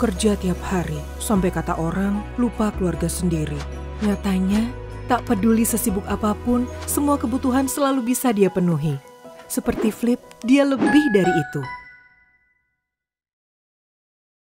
kerja tiap hari, sampai kata orang lupa keluarga sendiri. Nyatanya, tak peduli sesibuk apapun, semua kebutuhan selalu bisa dia penuhi. Seperti Flip, dia lebih dari itu.